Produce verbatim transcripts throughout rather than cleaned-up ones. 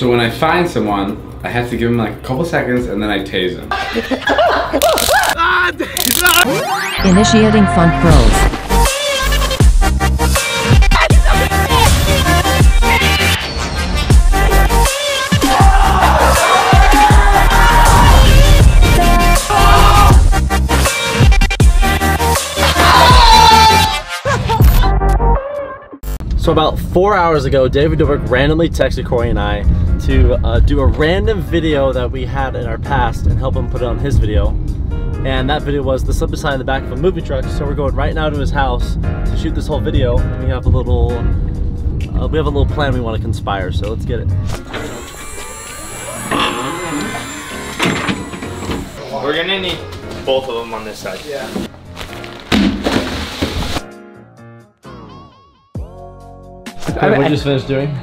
So when I find someone, I have to give them like a couple seconds and then I tase them. Initiating Funk Bros. So about four hours ago, David Dobrik randomly texted Corey and I to uh, do a random video that we had in our past and help him put it on his video. And that video was the slip and slide in the back of a movie truck. So we're going right now to his house to shoot this whole video. We have a little, uh, we have a little plan we want to conspire. So let's get it. We're gonna need both of them on this side. Yeah. What did you just finish doing?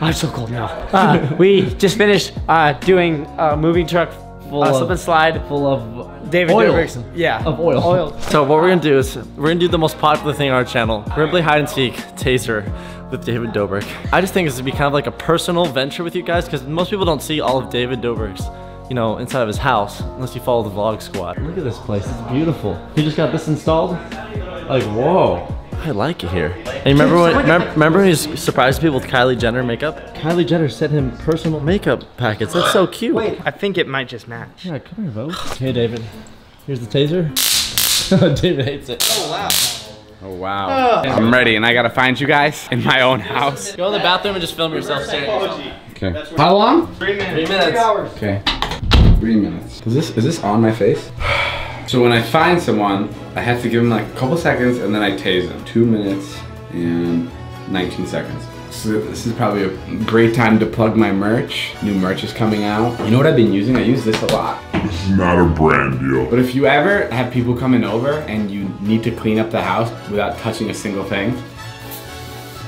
I'm so cold now. Uh, we just finished uh, doing a movie truck full uh, of slip and slide. Full of David Dobrik's. Yeah. Of oil. oil. So what we're going to do is we're going to do the most popular thing on our channel. We're going to play hide and seek, Taser, with David Dobrik. I just think this would be kind of like a personal venture with you guys because most people don't see all of David Dobrik's, you know, inside of his house unless you follow the vlog squad. Look at this place. It's beautiful. He just got this installed. Like, whoa. I like it here. And remember when, remember, remember when he surprised people with Kylie Jenner makeup? Kylie Jenner sent him personal makeup packets. That's so cute. Wait, I think it might just match. Yeah, come here, Bo. Hey, David. Here's the taser. David hates it. Oh, wow. Oh, wow. Oh. I'm ready, and I gotta find you guys in my own house. Go in the bathroom and just film yourself staring at yourself. Okay. How long? Three minutes. Three minutes. Hours. Okay. Three minutes. Is this, is this on my face? So when I find someone, I have to give them like a couple seconds and then I tase them. Two minutes and nineteen seconds. So this is probably a great time to plug my merch. New merch is coming out. You know what I've been using? I use this a lot. This is not a brand deal. But if you ever have people coming over and you need to clean up the house without touching a single thing,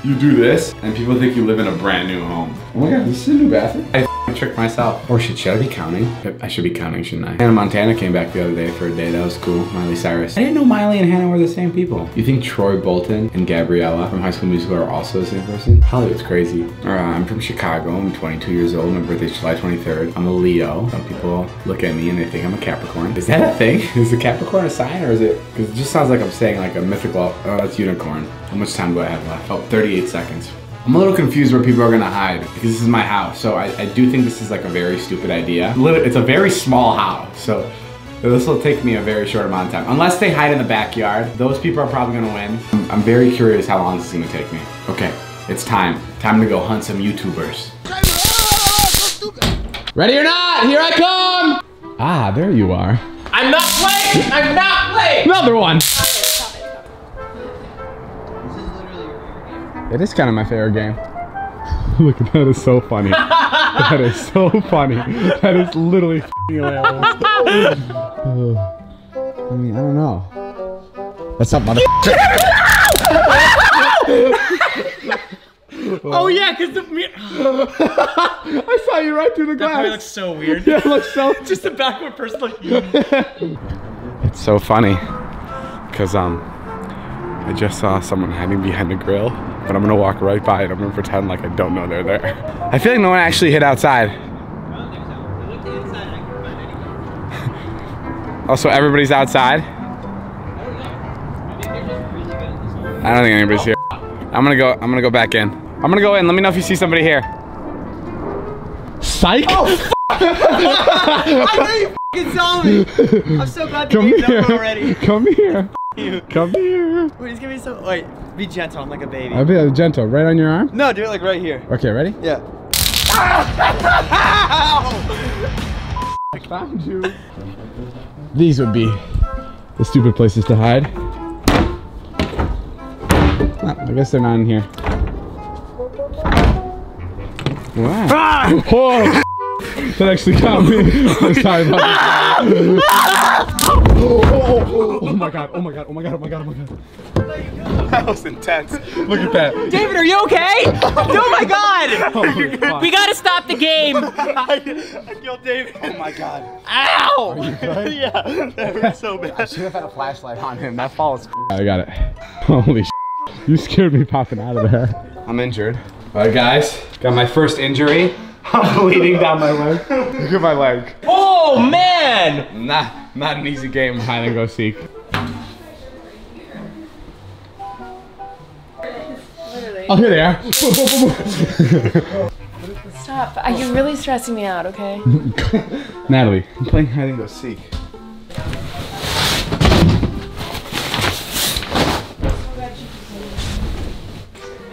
you do this and people think you live in a brand new home. Oh my god, this is a new bathroom? I trick myself. Or should, should I be counting? I should be counting, shouldn't I? Hannah Montana came back the other day for a day. That was cool. Miley Cyrus. I didn't know Miley and Hannah were the same people. You think Troy Bolton and Gabriella from High School Musical are also the same person? Hollywood's crazy. Uh, I'm from Chicago. I'm twenty-two years old. My birthday's July twenty-third. I'm a Leo. Some people look at me and they think I'm a Capricorn. Is that a thing? Is the Capricorn a sign or is it? Because it just sounds like I'm saying like a mythical, oh, that's unicorn. How much time do I have left? Oh, thirty-eight seconds. I'm a little confused where people are gonna hide because this is my house. So I, I do think this is like a very stupid idea. It's a very small house. So this will take me a very short amount of time. Unless they hide in the backyard, those people are probably gonna win. I'm, I'm very curious how long this is gonna take me. Okay, it's time. Time to go hunt some YouTubers. Ready or not, here I come! Ah, there you are. I'm not playing, I'm not playing! Another one! It is kind of my favorite game. Look, that is so funny. That is so funny. That is literally hilarious. uh, I mean, I don't know. That's not mother. Oh yeah, cause the mirror. I saw you right through the glass. That probably looks so weird. Yeah, it looks so. Just a backward person like you. It's so funny, cause um, I just saw someone hiding behind a grill. But I'm gonna walk right by it. I'm gonna pretend like I don't know they're there. I feel like no one actually hid outside. Also, everybody's outside. I don't think anybody's here. I'm gonna go. I'm gonna go back in. I'm gonna go in. Let me know if you see somebody here. Psych. Oh, I know you f***ing saw me. I'm so glad you came here already. Come here. You. Come here. Wait, just give me some. Wait, be gentle. I'm like a baby. I'll be like gentle. Right on your arm? No, do it like right here. Okay, ready? Yeah. I found you. These would be the stupid places to hide. Well, I guess they're not in here. Wow. Ah! Whoa. That actually got me. Sorry about that. Oh, oh, oh, oh my god, oh my god, oh my god, oh my god, oh my god. That was intense. Look at that. David, are you okay? Oh my god! Oh, we gotta stop the game. I, I killed David. Oh my god. Ow! Are you good? Yeah, that hurt so bad. I should have had a flashlight on him. That fall is I got it. Holy sh**. You scared me popping out of there. I'm injured. All right, guys, got my first injury. I'm bleeding down my leg. Look at my leg. Oh, man! Not, not an easy game, hide and go seek. Oh, here they are. Stop, you're really stressing me out, okay? Natalie, I'm playing hide and go seek.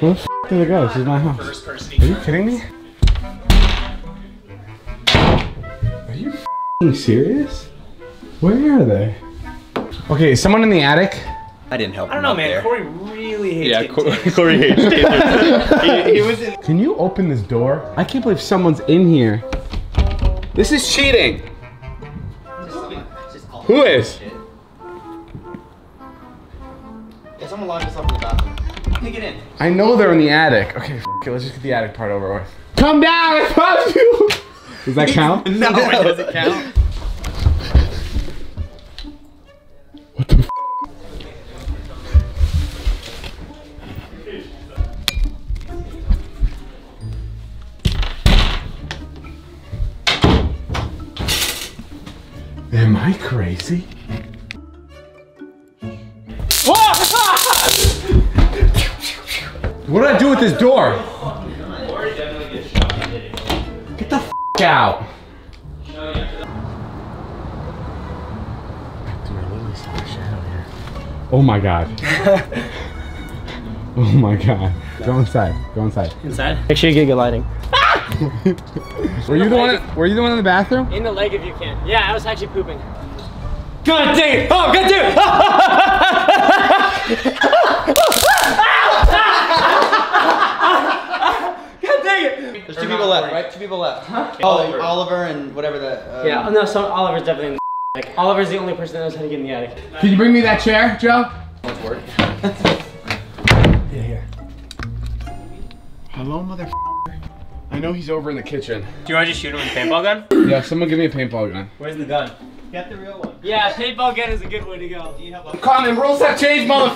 Where the f did it go? This is my house. Are you kidding me? Are you f***ing serious? Where are they? Okay, is someone in the attic? I didn't help. I don't know, man. There. Corey really hates. Yeah, Cor Corey hates. he, he was in. Can you open this door? I can't believe someone's in here. This is cheating. Who is? Yeah, someone locked us up in the bathroom. Take it in. I know they're in the attic. Okay, f it. Let's just get the attic part over with. Come down! I found you. Does that count? No, it doesn't count. What the f? Am I crazy? What do I do with this door? Get the f out. Oh my god. Oh my god. Go inside. Go inside. Inside? Make sure you get good lighting. Were you the one? Were you the one in the bathroom? In the leg, if you can. Yeah, I was actually pooping. God dang it! Oh, god damn it! God dang it! There's two people left, right? Two people left. Huh? Oliver. Oliver and whatever the. Um... Yeah. Oh, no, some Oliver's definitely. In the like Oliver's the only person that knows how to get in the attic. Can you bring me that chair, Joe? Let's work. Yeah, here. Hello, mother. I know he's over in the kitchen. Do you want to just shoot him with a paintball gun? Yeah, someone give me a paintball gun. Where's the gun? Get the real one. Yeah, paintball gun is a good way to go. You help Common rules have changed, motherfucker.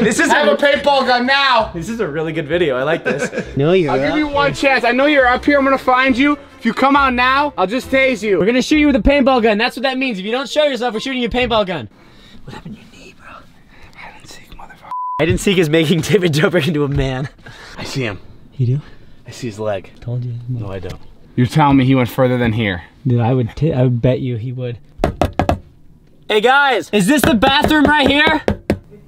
This is I have a paintball gun now. This is a really good video. I like this. No, you're I'll not. Give you one chance. I know you're up here. I'm gonna find you. If you come out now, I'll just tase you. We're gonna shoot you with a paintball gun. That's what that means. If you don't show yourself, we're shooting you a paintball gun. What happened to your knee, bro? I didn't seek, motherfucker. I didn't seek is making David Dobrik into a man. I see him. You do? I see his leg. Told you. No, I don't. You're telling me he went further than here. Dude, I would, t I would bet you he would. Hey guys, is this the bathroom right here? It's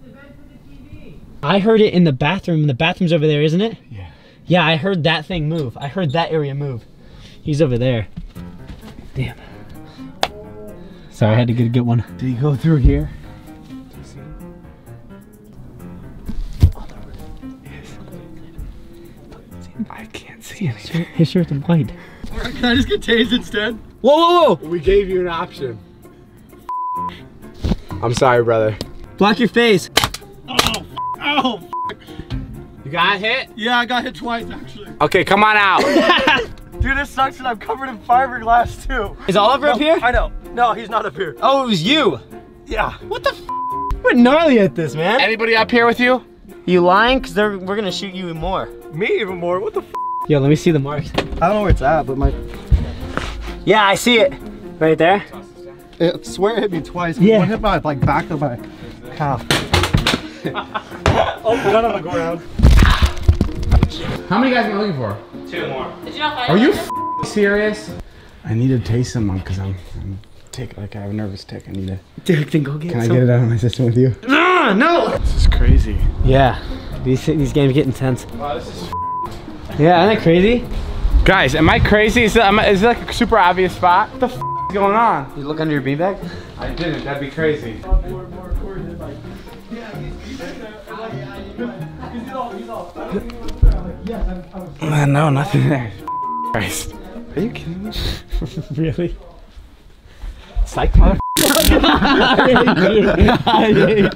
the bed for the T V. I heard it in the bathroom. The bathroom's over there, isn't it? Yeah. Yeah, I heard that thing move. I heard that area move. He's over there. Damn. Sorry, I had to get a good one. Did he go through here? I can't see anything. His shirt's white. Can I just get tased instead? Whoa, whoa, whoa! We gave you an option. I'm sorry, brother. Block your face. Oh, oh. You got hit? Yeah, I got hit twice, actually. Okay, come on out. Dude, this sucks, and I'm covered in fiberglass too. Is Oliver no, up here? I know. No, he's not up here. Oh, it was you. Yeah. What the? F We're gnarly at this, man. Anybody up here with you? You lying? Cause they're, we're gonna shoot you even more. Me even more? What the f? Yo, let me see the marks. I don't know where it's at, but my... Yeah, I see it. Right there? I swear it hit me twice. Yeah. One hit my like, back of my calf. Oh, gun on the ground. How many guys am I looking for? Two more. Did you not find Are you f serious? I need to taste someone because I'm, I'm tick, like I have a nervous tick. I need to... Dude, then go get Can some... I get it out of my system with you? No, no! This is crazy. Yeah. These, these games get intense. Wow, this is yeah, isn't that crazy? Guys, am I crazy? Is it, am I, is it like a super obvious spot? What the f is going on? You look under your beanbag? I didn't, that'd be crazy. Uh, no, nothing there. Christ. Are you kidding me? Really? Psych motherfucker. I, hate you.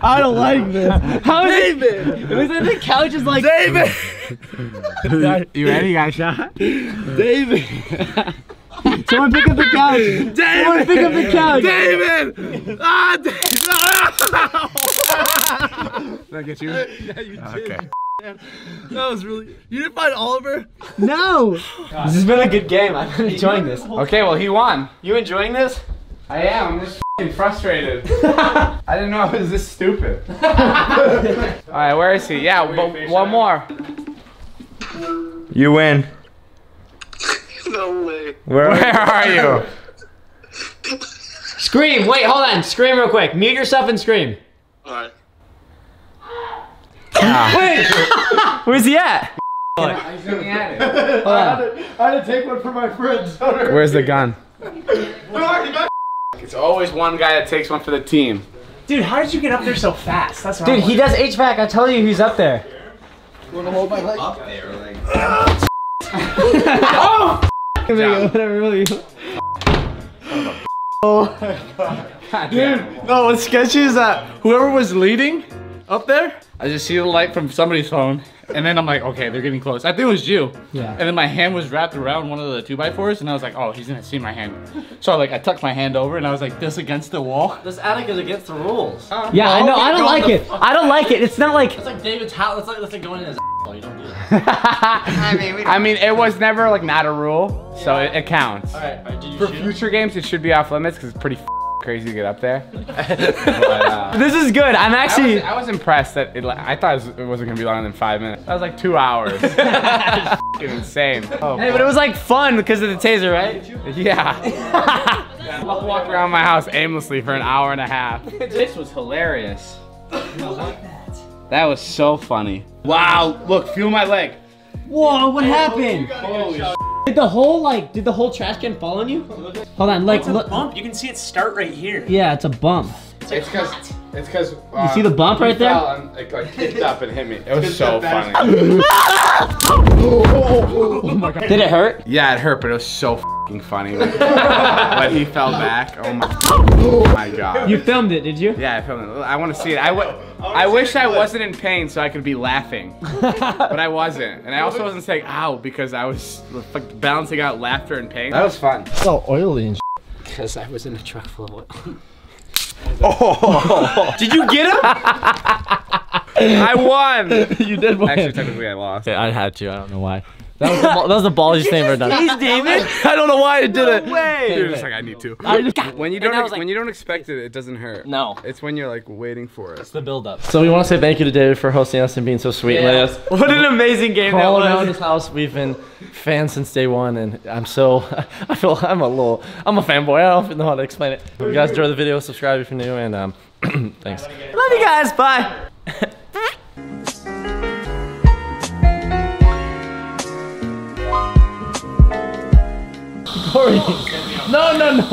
I don't like this. How is David? It? It was like the couch is like David. You ready, guys? David. Someone pick up the couch. David. Someone pick up the couch. David. Ah, David. Did I get you? Yeah, you did. Okay. That was really. You didn't find Oliver? No. God. This has been a good game. I've been enjoying this. Okay, well he won. You enjoying this? I am. I'm just f***ing frustrated. I didn't know I was this stupid. All right, where is he? Yeah, but one more. You win. No way. Where, where are you? Scream! Wait, hold on. Scream real quick. Mute yourself and scream. All right. Nah. Wait! Where's he at? I, he's looking at it. Hold on. I, had to, I had to take one for my friends. Where's the gun? It's always one guy that takes one for the team. Dude, how did you get up there so fast? That's what Dude, I'm he does H V A C. I tell you, he's up there. You want to hold my leg? Up there, like. Oh! Whatever, really. Oh my god. God dude, no, what's sketchy is that whoever was leading up there, I just see the light from somebody's phone, and then I'm like, okay, they're getting close. I think it was you. Yeah. And then my hand was wrapped around one of the two by fours, and I was like, oh, he's gonna see my hand. So like, I tucked my hand over, and I was like, this against the wall. This attic is against the rules. Uh, yeah, no, I know. I don't like it. I don't like it. It's not like. It's like David's house. It's like that's like going in his. You don't do that. I mean, we don't I mean, it was never like not a rule, yeah. So it, it counts. All right. All right, did you For shoot? Future games, it should be off limits because it's pretty. Crazy to get up there. But, uh, this is good. I'm actually. I was, I was impressed that it. I thought it wasn't gonna be longer than five minutes. That was like two hours. It's insane. Oh, hey, but it was like fun because of the taser, right? Yeah. I'll walk around my house aimlessly for an hour and a half. This was hilarious. That was so funny. Wow. Look, feel my leg. Whoa! What happened? Holy shit. Did the whole like, did the whole trash can fall on you? Hold on, like, look. Bump. You can see it start right here. Yeah, it's a bump. It's because, it's because. Uh, you see the bump right there? And it like, kicked up and hit me. It was so funny. Oh my God. Did it hurt? Yeah, it hurt, but it was so f***ing funny. But he fell back. Oh my. Oh my God. You filmed it, did you? Yeah, I filmed it. I want to see it. I would. I, I wish I wasn't in pain so I could be laughing, but I wasn't. And I also wasn't saying ow because I was like, balancing out laughter and pain. That was fun. It's all oily and because I was in a truck full of oil. Oh! Did you get him? I won! You did win. Actually, technically I lost. Yeah, I had to, I don't know why. That was the, that was the ballsiest thing I've ever done. Please, David! I don't know why I did no it. Way. Dude, just like, I need to. I just, when, you don't I like, when you don't expect it, it doesn't hurt. No. It's when you're like waiting for it. It's the buildup. So we want to say thank you to David for hosting us and being so sweet yeah. and letting us. What an amazing game that was. All around his house, we've been fans since day one and I'm so, I feel I'm a little, I'm a fanboy. I don't know how to explain it. If you guys enjoy the video, subscribe if you're new and um, thanks. Love you guys, bye. Corey. No, no, no.